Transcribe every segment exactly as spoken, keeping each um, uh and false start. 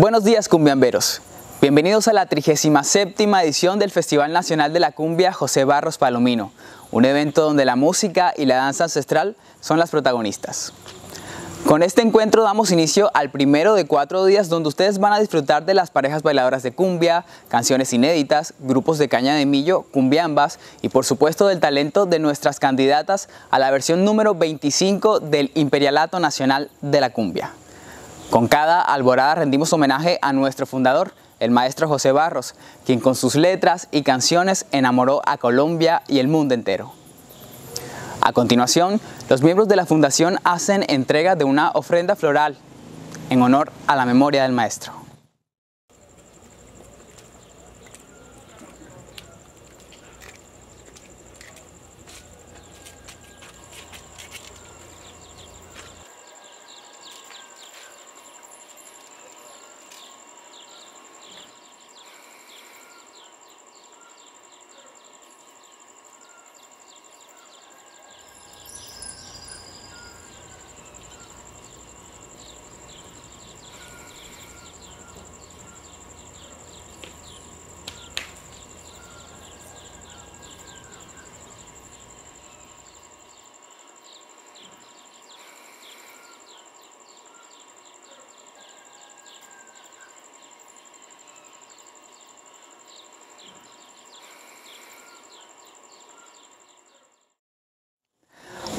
Buenos días, cumbiamberos. Bienvenidos a la trigésima séptima edición del Festival Nacional de la Cumbia José Barros Palomino, un evento donde la música y la danza ancestral son las protagonistas. Con este encuentro damos inicio al primero de cuatro días donde ustedes van a disfrutar de las parejas bailadoras de cumbia, canciones inéditas, grupos de caña de millo, cumbiambas y por supuesto del talento de nuestras candidatas a la versión número veinticinco del Imperialato Nacional de la Cumbia. Con cada alborada rendimos homenaje a nuestro fundador, el maestro José Barros, quien con sus letras y canciones enamoró a Colombia y el mundo entero. A continuación, los miembros de la Fundación hacen entrega de una ofrenda floral en honor a la memoria del maestro.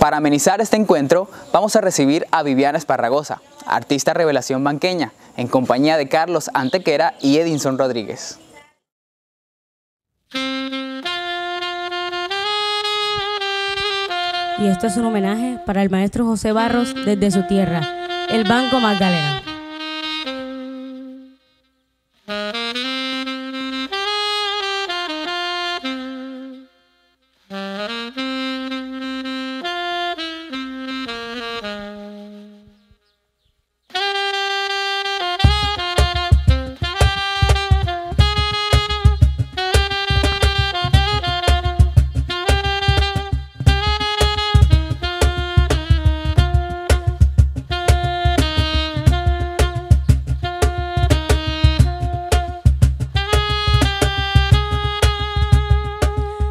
Para amenizar este encuentro, vamos a recibir a Viviana Esparragoza, artista revelación banqueña, en compañía de Carlos Antequera y Edinson Rodríguez. Y esto es un homenaje para el maestro José Barros desde su tierra, el Banco Magdalena.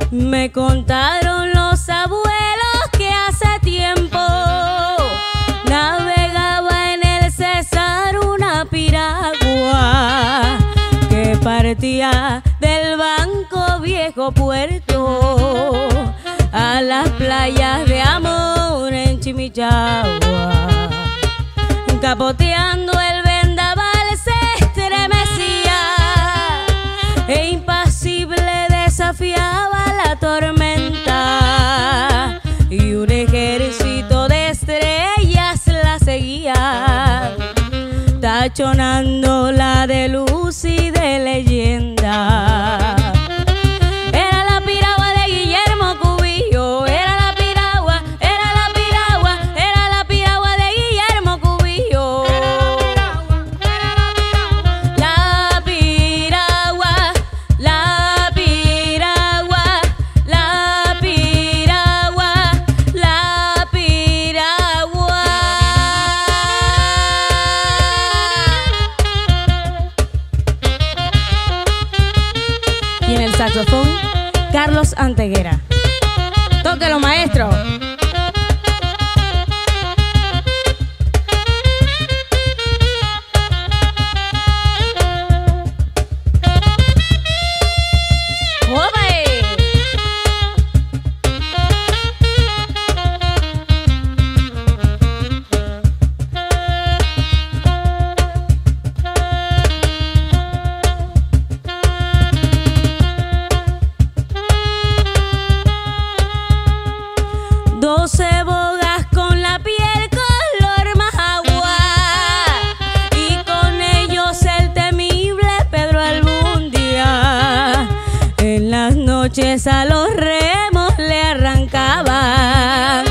Me contaron los abuelos que hace tiempo navegaba en el César una piragua que partía del Banco Viejo Puerto a las playas de amor en Chimichagua. Capoteando el vendaval se estremecía e impasible desafiaba tormenta, y un ejército de estrellas la seguía, tachonando la de luz y de leyenda. Era la piragua de Guillermo Cubillo, era la piragua, era la piragua, era la piragua de Guillermo Cubillo. La piragua, la piragua, saxofón, Carlos Antequera. ¡Tóquelo, maestro! Doce bogas con la piel color más agua y con ellos el temible Pedro Almundia. En las noches a los remos le arrancaba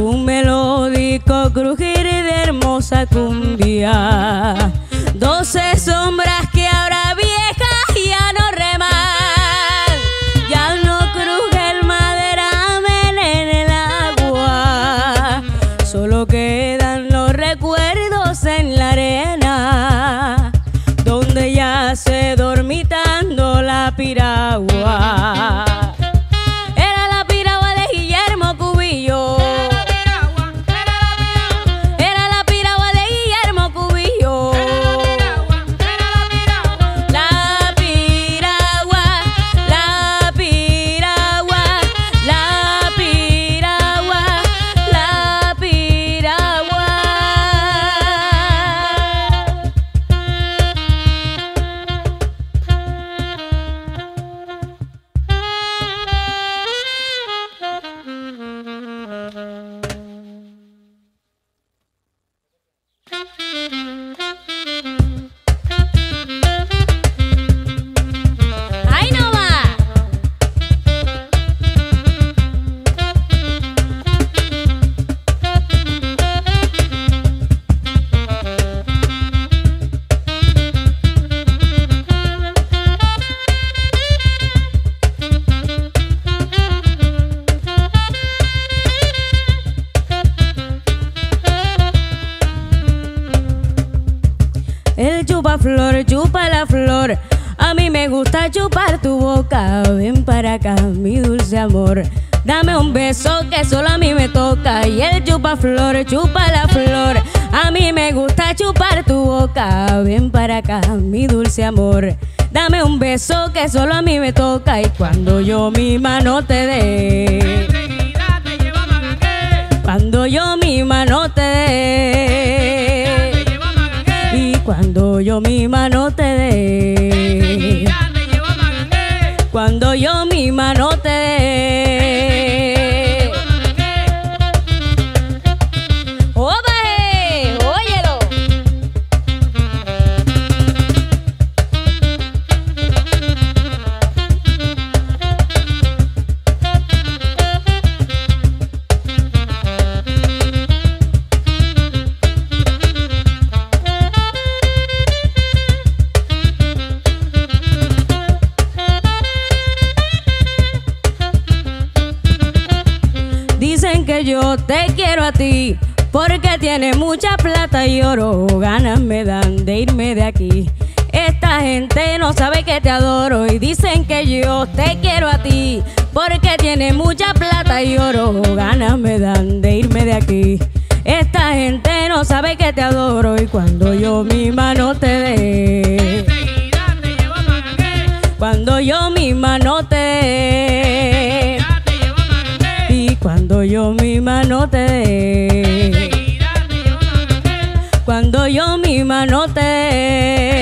un melódico crujir de hermosa cumbia. Doce sombras que ahora viejas ya no reman, ya no crujen quedan los recuerdos en la arena chupa flor, chupa la flor. A mí me gusta chupar tu boca, ven para acá mi dulce amor. Dame un beso que solo a mí me toca, y el chupa flor, chupa la flor. A mí me gusta chupar tu boca, ven para acá mi dulce amor. Dame un beso que solo a mí me toca, y cuando yo mi mano te dé, cuando yo mi mano te dé, y cuando yo mi mano te dé, cuando yo mi mano te dé. ¡Oh, baje! ¡Óyelo! Yo te quiero a ti porque tienes mucha plata y oro. Ganas me dan de irme de aquí. Esta gente no sabe que te adoro y dicen que yo te quiero a ti porque tienes mucha plata y oro. Ganas me dan de irme de aquí. Esta gente no sabe que te adoro y cuando yo mi mano te dé, cuando yo mi mano te dé, cuando yo mi mano te dé, cuando yo mi mano te dé.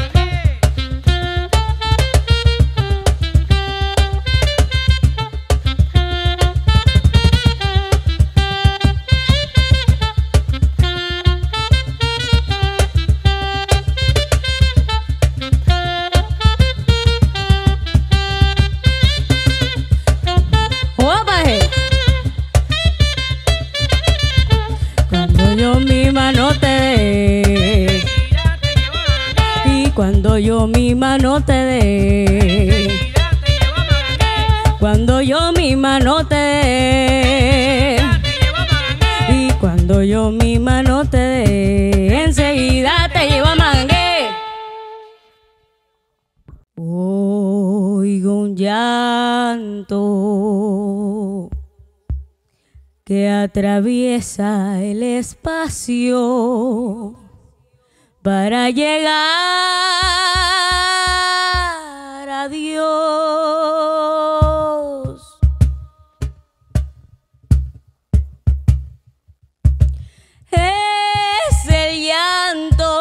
Cuando yo mi mano te dé, cuando yo mi mano te dé, y cuando yo mi mano te dé, enseguida te llevo a Mangué. Oigo un llanto que atraviesa el espacio para llegar a Dios. Es el llanto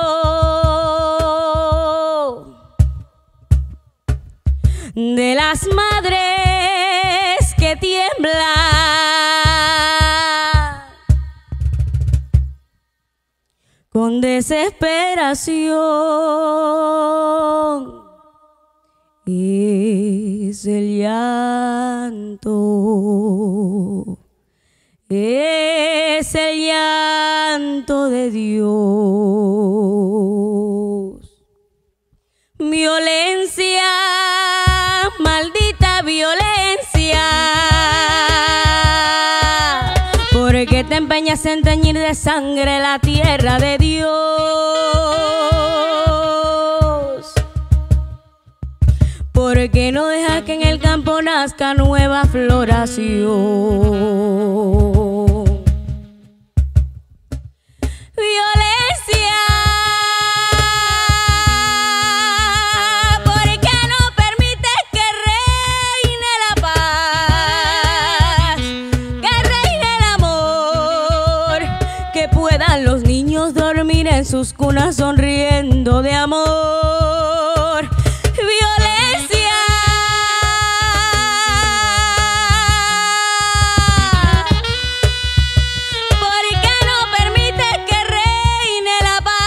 de las madres que tiemblan con desesperación. Es el llanto, es el llanto de Dios. Violencia, maldita violencia, porque te empeñas en teñir de sangre la tierra de Dios. Porque no dejas que en el campo nazca nueva floración. Violencia, porque no permites que reine la paz, que reine el amor, que puedan los niños dormir en sus cunas sonriendo de amor. Violencia, porque no permites que reine la paz.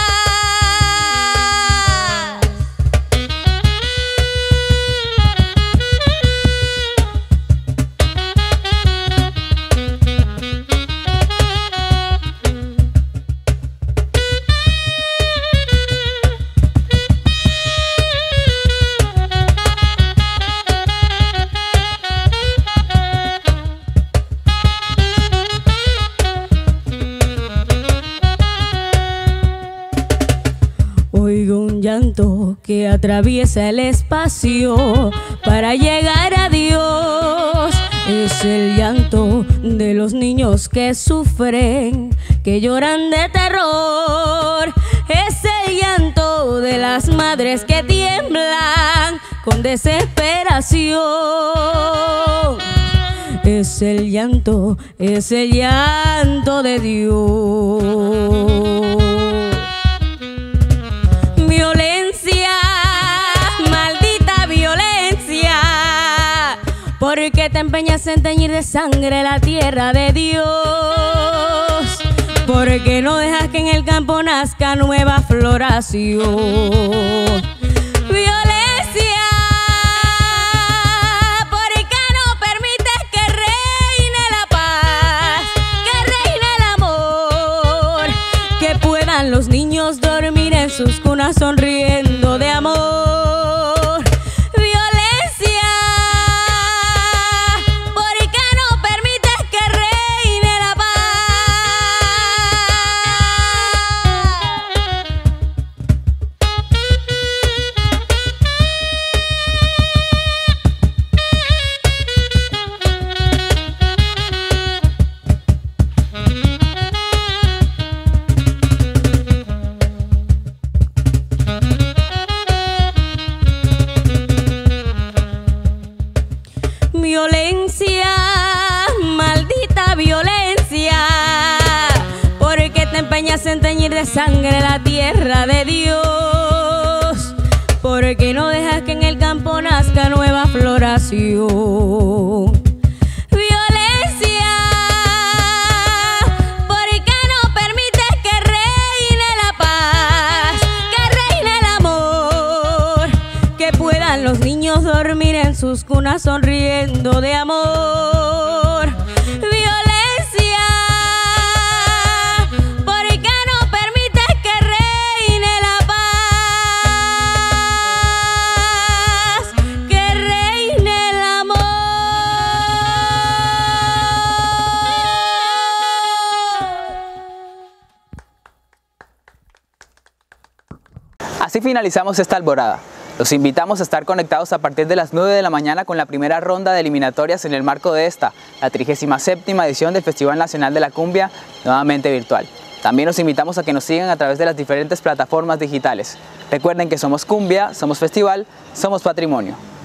que atraviesa el espacio para llegar a Dios. Es el llanto de los niños que sufren, que lloran de terror. Es el llanto de las madres que tiemblan con desesperación. Es el llanto, es el llanto de Dios. Porque te empeñas en teñir de sangre la tierra de Dios, porque no dejas que en el campo nazca nueva floración. Violencia, porque no permites que reine la paz, que reine el amor, que puedan los niños dormir en sus cunas sonriendo de amor. Violencia, maldita violencia, porque te empeñas en teñir de sangre la tierra de Dios, porque no dejas que en el campo nazca nueva floración. Violencia, porque no permites que reine la paz, que reine el amor, que puedan los niños dormir en sus cunas sonriendo de amor. Violencia, porque no permites que reine la paz, que reine el amor. Así finalizamos esta alborada. Los invitamos a estar conectados a partir de las nueve de la mañana con la primera ronda de eliminatorias en el marco de esta, la trigésima séptima edición del Festival Nacional de la Cumbia, nuevamente virtual. También los invitamos a que nos sigan a través de las diferentes plataformas digitales. Recuerden que somos Cumbia, somos Festival, somos Patrimonio.